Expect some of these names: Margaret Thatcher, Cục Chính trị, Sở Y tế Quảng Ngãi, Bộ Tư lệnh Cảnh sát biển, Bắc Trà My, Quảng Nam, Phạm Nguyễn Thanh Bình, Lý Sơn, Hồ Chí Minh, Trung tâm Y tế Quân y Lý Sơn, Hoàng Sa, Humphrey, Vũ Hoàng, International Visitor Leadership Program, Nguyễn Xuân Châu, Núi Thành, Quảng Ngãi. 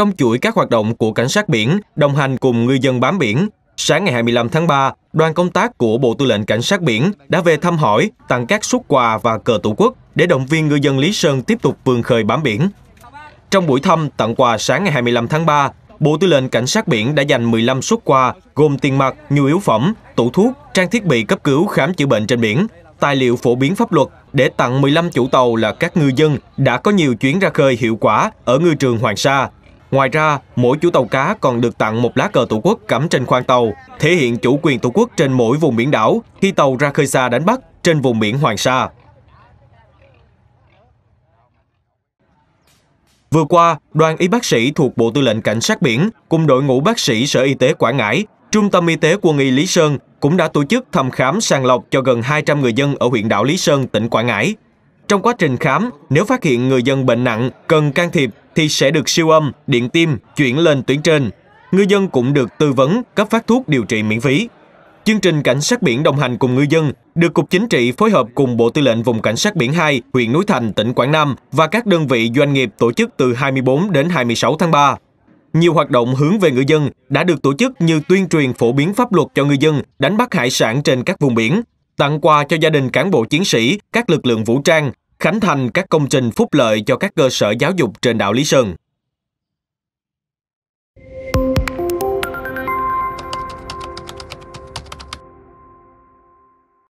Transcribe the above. trong chuỗi các hoạt động của cảnh sát biển, đồng hành cùng ngư dân bám biển, sáng ngày 25 tháng 3, đoàn công tác của Bộ Tư lệnh Cảnh sát biển đã về thăm hỏi, tặng các suất quà và cờ Tổ quốc để động viên ngư dân Lý Sơn tiếp tục vươn khơi bám biển. Trong buổi thăm tặng quà sáng ngày 25 tháng 3, Bộ Tư lệnh Cảnh sát biển đã dành 15 suất quà gồm tiền mặt, nhu yếu phẩm, tủ thuốc, trang thiết bị cấp cứu khám chữa bệnh trên biển, tài liệu phổ biến pháp luật để tặng 15 chủ tàu là các ngư dân đã có nhiều chuyến ra khơi hiệu quả ở ngư trường Hoàng Sa. Ngoài ra, mỗi chủ tàu cá còn được tặng một lá cờ Tổ quốc cắm trên khoang tàu, thể hiện chủ quyền Tổ quốc trên mỗi vùng biển đảo khi tàu ra khơi xa đánh bắt trên vùng biển Hoàng Sa. Vừa qua, đoàn y bác sĩ thuộc Bộ Tư lệnh Cảnh sát biển cùng đội ngũ bác sĩ Sở Y tế Quảng Ngãi, Trung tâm Y tế Quân y Lý Sơn cũng đã tổ chức thăm khám sàng lọc cho gần 200 người dân ở huyện đảo Lý Sơn, tỉnh Quảng Ngãi. Trong quá trình khám, nếu phát hiện người dân bệnh nặng cần can thiệp thì sẽ được siêu âm, điện tim, chuyển lên tuyến trên. Ngư dân cũng được tư vấn, cấp phát thuốc điều trị miễn phí. Chương trình Cảnh sát biển đồng hành cùng ngư dân được Cục Chính trị phối hợp cùng Bộ Tư lệnh Vùng Cảnh sát biển 2, huyện Núi Thành, tỉnh Quảng Nam và các đơn vị doanh nghiệp tổ chức từ 24 đến 26 tháng 3. Nhiều hoạt động hướng về ngư dân đã được tổ chức như tuyên truyền phổ biến pháp luật cho ngư dân đánh bắt hải sản trên các vùng biển, tặng quà cho gia đình cán bộ chiến sĩ, các lực lượng vũ trang, khánh thành các công trình phúc lợi cho các cơ sở giáo dục trên đảo Lý Sơn.